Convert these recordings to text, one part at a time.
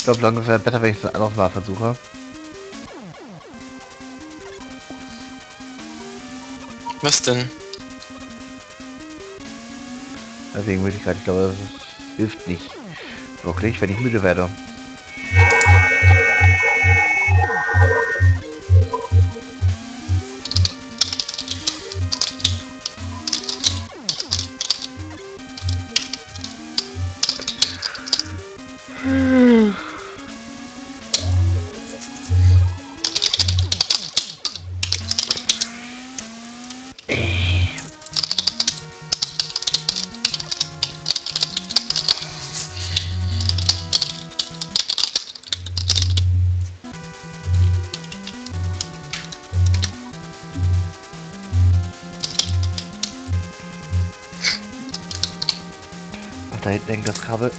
Ich glaube, lange wäre besser, wenn ich es noch mal versuche. Was denn? Deswegen müde ich gerade. Ich glaube, das hilft nicht wirklich, wenn ich müde werde. Da hinten hängt das Kabel.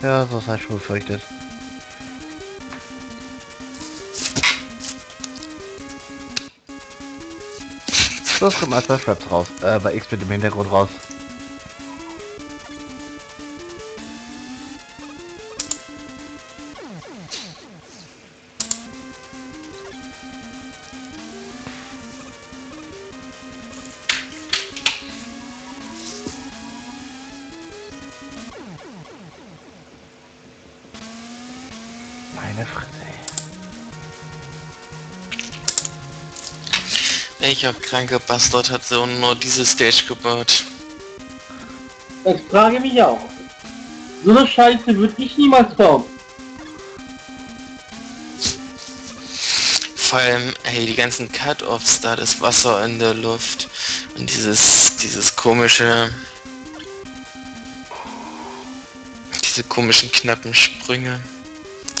Ja, so ist halt schon befürchtet. So kommt als Raps raus, bei X mit dem Hintergrund raus. Ich hab kranke Bastard hat so nur diese Stage gebaut. Das frage mich auch. So eine Scheiße würde ich niemals bauen. Vor allem, hey, die ganzen Cut-Offs da, das Wasser in der Luft und dieses komische... Diese komischen knappen Sprünge.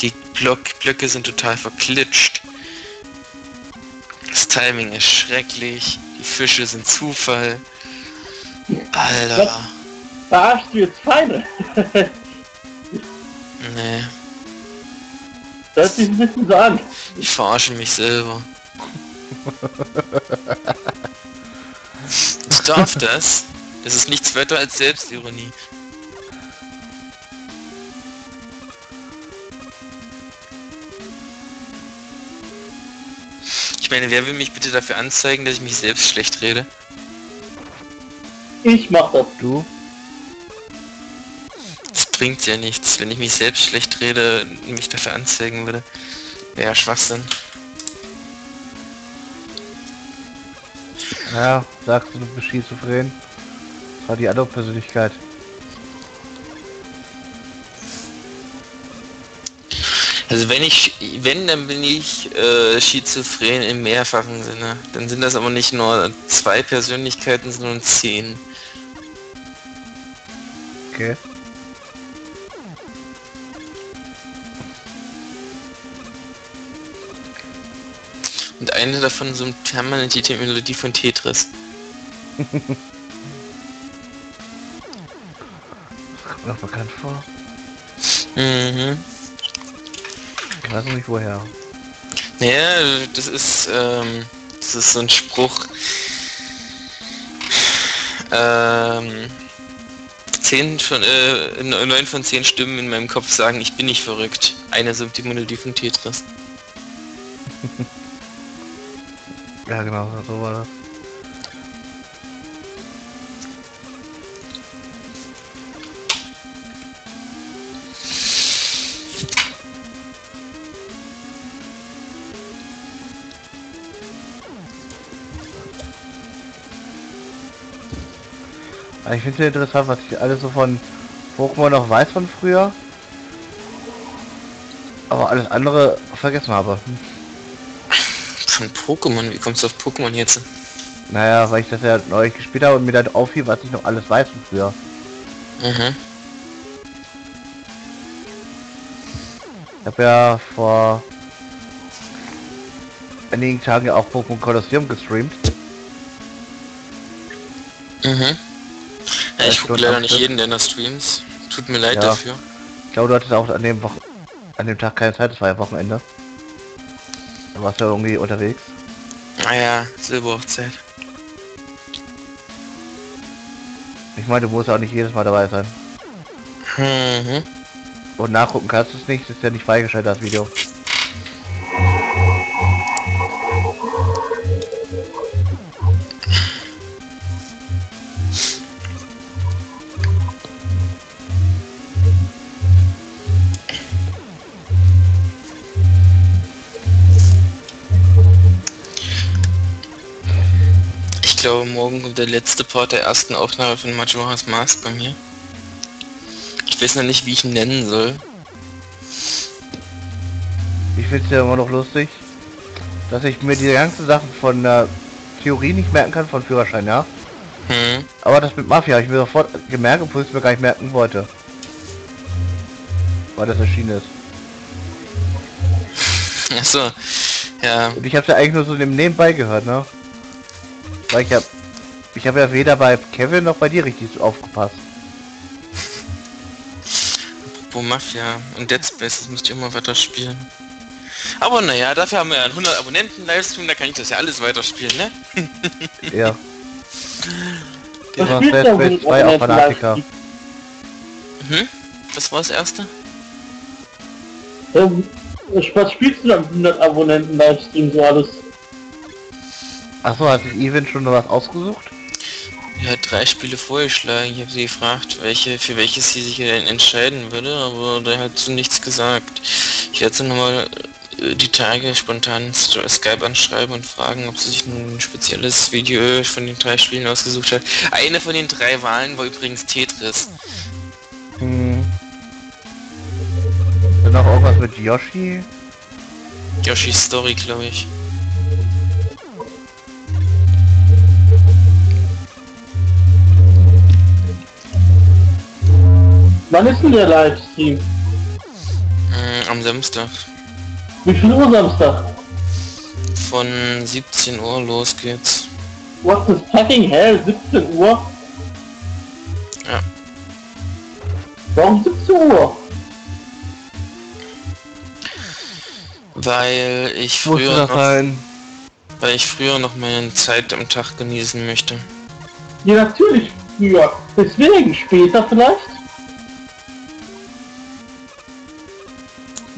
Die Blöcke sind total verklitscht. Das Timing ist schrecklich, die Fische sind Zufall. Alter. Verarscht du jetzt Feinde? Nee. Das hört sich ein bisschen so an. Ich verarsche mich selber. Ich darf das. Das ist nichts weiter als Selbstironie. Ich meine, wer will mich bitte dafür anzeigen, dass ich mich selbst schlecht rede? Ich mach das, du. Das bringt ja nichts, wenn ich mich selbst schlecht rede und mich dafür anzeigen würde. Wäre ja Schwachsinn. Ja, sagst du, du bist schizophren. Das war die andere Persönlichkeit. Also wenn, dann bin ich schizophren im mehrfachen Sinne. Dann sind das aber nicht nur 2 Persönlichkeiten, sondern 10. Okay. Und eine davon so permanent die Melodie von Tetris. Das kommt mir auch bekannt vor. Mhm. Ich weiß nicht woher. Naja, das ist so ein Spruch. 9 von 10 Stimmen in meinem Kopf sagen, ich bin nicht verrückt. Einer singt die Melodie von Tetris. Ja genau, so war das. Ich finde es interessant, was ich alles so von Pokémon noch weiß von früher. aber alles andere vergessen habe. Von Pokémon? Wie kommst du auf Pokémon jetzt? Naja, weil ich das ja neu gespielt habe und mir dann auffiel, was ich noch alles weiß von früher. Mhm. Ich habe ja vor einigen Tagen ja auch Pokémon Colosseum gestreamt. Mhm. Ja, ich gucke leider nicht jeden deiner Streams. Tut mir leid dafür. Ich glaube, du hattest auch an dem Tag keine Zeit, das war ja Wochenende. Da warst du ja irgendwie unterwegs. Naja, Silberhochzeit. Ich meine, du musst auch nicht jedes Mal dabei sein. Mhm. Und nachgucken kannst du es nicht, das ist ja nicht freigeschaltet, das Video. Ich glaube, morgen kommt der letzte Part der ersten Aufnahme von Majora's Mask bei mir. Ich weiß noch nicht, wie ich ihn nennen soll. Ich finde es ja immer noch lustig, dass ich mir die ganzen Sachen von Theorie nicht merken kann, von Führerschein, ja? Hm. Aber das mit Mafia habe ich mir sofort gemerkt, obwohl ich es mir gar nicht merken wollte. Weil das erschienen ist. Achso, ja. Und ich habe es ja eigentlich nur so nebenbei gehört, ne? Weil ich hab ja weder bei Kevin noch bei dir richtig aufgepasst. Apropos Mafia und Dead Space, das müsst ihr immer weiter spielen. Aber naja, dafür haben wir ja einen 100 Abonnenten Livestream, da kann ich das ja alles weiterspielen, ne? Ja. Das war Dead Space 2 auf Fanatica. Hm? Das war das erste? Was spielst du am 100 Abonnenten Livestream so alles? Achso, hat sich Even schon was ausgesucht? Ja, 3 Spiele vorgeschlagen. Ich habe sie gefragt, für welches sie sich entscheiden würde, aber da hat sie nichts gesagt. Ich werde sie nochmal die Tage spontan Skype anschreiben und fragen, ob sie sich ein spezielles Video von den 3 Spielen ausgesucht hat. Eine von den 3 Wahlen war übrigens Tetris. Hm. Dann auch irgendwas mit Yoshi? Yoshi's Story, glaube ich. Wann ist denn der Livestream? Am Samstag. Wie viel Uhr Samstag? Von 17 Uhr los geht's. What the fucking hell? 17 Uhr? Ja. Warum 17 Uhr? Weil ich früher noch meine Zeit am Tag genießen möchte. Ja, natürlich früher. Deswegen später vielleicht?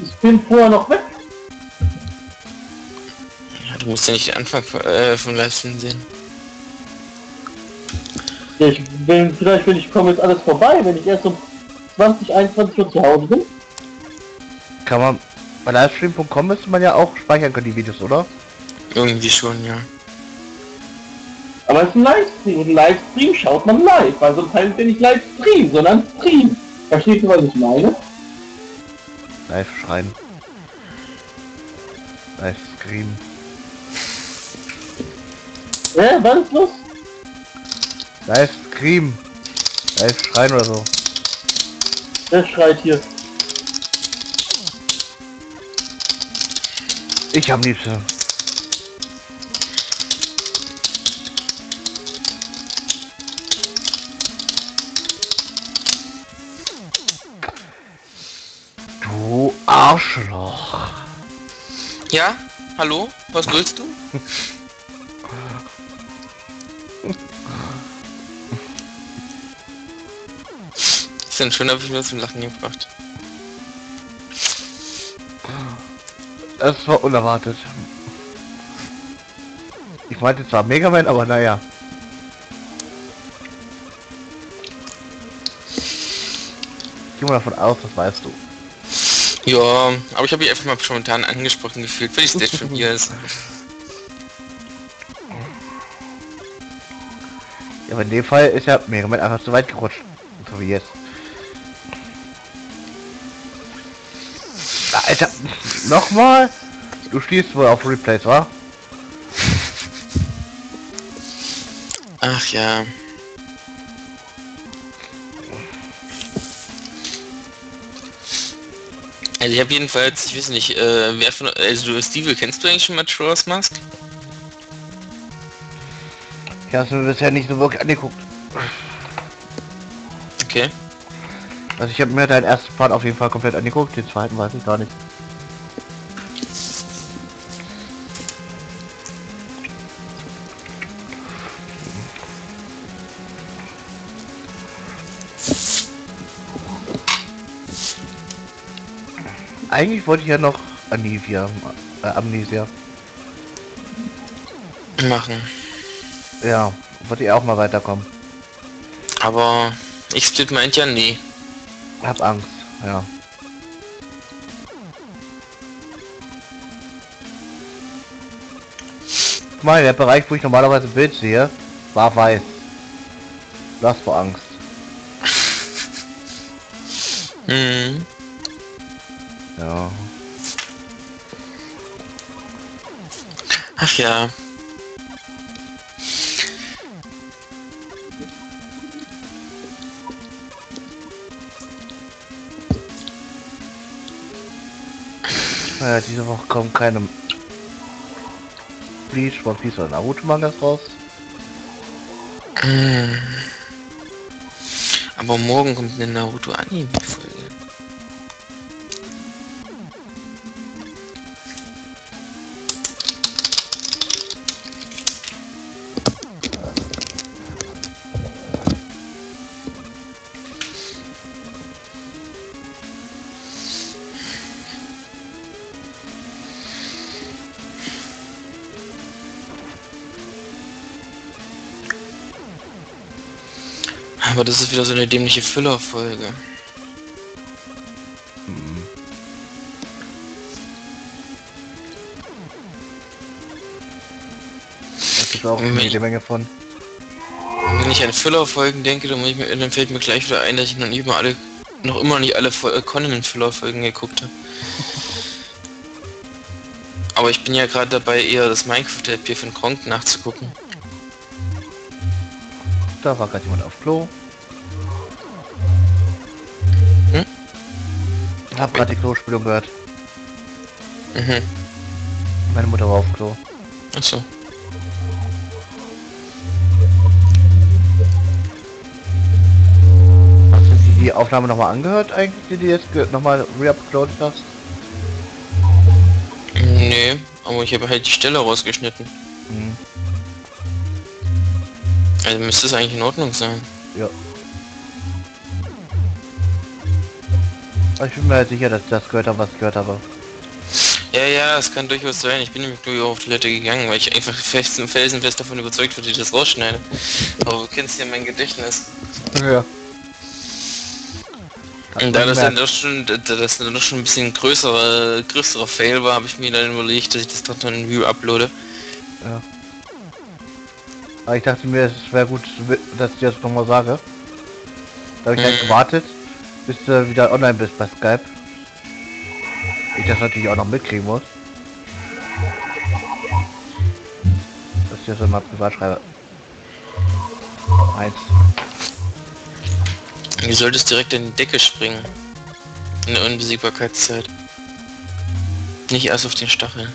Ich bin vorher noch weg. Ja, du musst ja nicht den Anfang von Livestream sehen. Ja, vielleicht komme jetzt alles vorbei, wenn ich erst um 20, 21 Uhr zu Hause bin. Kann man bei livestream.com müsste man ja auch speichern können, die Videos, oder? Irgendwie schon, ja. Aber es ist ein Livestream und ein Livestream schaut man live, weil sonst heißt ja nicht Livestream, sondern Stream. Verstehst du, was ich meine? Live schreien. Live screamen. Was ist los? Live screamen. Live schreien oder so. Wer schreit hier? Ich am liebsten. Arschloch. Ja? Hallo? Was willst du? Ist denn schön, hab ich mir zum Lachen gebracht. Das war unerwartet. Ich meinte zwar Mega Man, aber naja. Ich gehe mal davon aus, das weißt du. Ja, aber ich habe mich einfach mal spontan angesprochen gefühlt, weil ich Stage von mir ist. Ja, aber in dem Fall ist ja Mega Man einfach zu weit gerutscht. So wie jetzt. Alter, nochmal? Du stehst wohl auf Replays, wa? Ach ja. Also ich habe jedenfalls, ich weiß nicht, wer von, also Steve, kennst du eigentlich schon Majora's Mask? Ich habe es mir bisher nicht so wirklich angeguckt. Okay. Also ich habe mir deinen ersten Part auf jeden Fall komplett angeguckt, den zweiten weiß ich gar nicht. Eigentlich wollte ich ja noch Amnesia machen. Ja, wollte ich auch mal weiterkommen. Aber ich split meint ja nie. Hab Angst, ja. Guck mal, der Bereich, wo ich normalerweise ein Bild sehe, war weiß. Das war Angst. Hm. Ja. Ach ja. Naja, diese Woche kommen keine Bleach, Piece oder Naruto Mangas raus. Aber morgen kommt eine Naruto Anime-Folge. Aber das ist wieder so eine dämliche Füllerfolge. Hm. Das ist auch eine Menge von. Wenn ich an Füllerfolgen denke, dann fällt mir gleich wieder ein, dass ich noch immer nicht alle Conan-Füllerfolgen geguckt habe. Aber ich bin ja gerade dabei, eher das Minecraft-LP von Kronk nachzugucken. Da war gerade jemand auf Klo. Ich hab gerade die Klospülung gehört. Mhm. Meine Mutter war auf Klo. Achso. Hast du die Aufnahme nochmal angehört eigentlich, die du jetzt nochmal re-uploadet hast? Nee, aber ich habe halt die Stelle rausgeschnitten. Mhm. Also müsste es eigentlich in Ordnung sein. Ja. Ich bin mir halt sicher, dass ich das gehört habe, was ich gehört habe. Ja, ja, es kann durchaus sein. Ich bin nämlich nur auf Toilette gegangen, weil ich einfach felsenfest davon überzeugt wurde, dass ich das rausschneide. Aber du kennst ja mein Gedächtnis. Ja. Und da das dann doch schon ein bisschen größerer Fail war, habe ich mir dann überlegt, dass ich das doch dann in View uploade. Ja. Aber ich dachte mir, es wäre gut, dass ich das nochmal sage. Da habe ich halt gewartet, bis du wieder online bist bei Skype. Ich das natürlich auch noch mitkriegen muss. Dass ich das immer privat schreibe. Eins. Du solltest direkt in die Decke springen. In der Unbesiegbarkeitszeit. Nicht erst auf den Stacheln.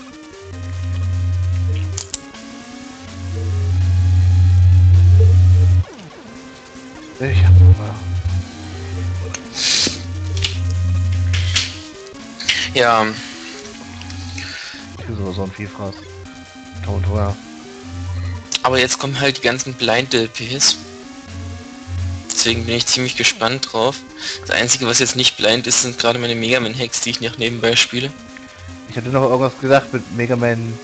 Ich hab Hunger. Ja. Ich will so ein Vielfraß. Tot, oder? Aber jetzt kommen halt die ganzen Blind-LPs. Deswegen bin ich ziemlich gespannt drauf. Das einzige, was jetzt nicht blind ist, sind gerade meine Mega Man-Hacks, die ich noch nebenbei spiele. Ich hatte noch irgendwas gesagt mit Mega Man...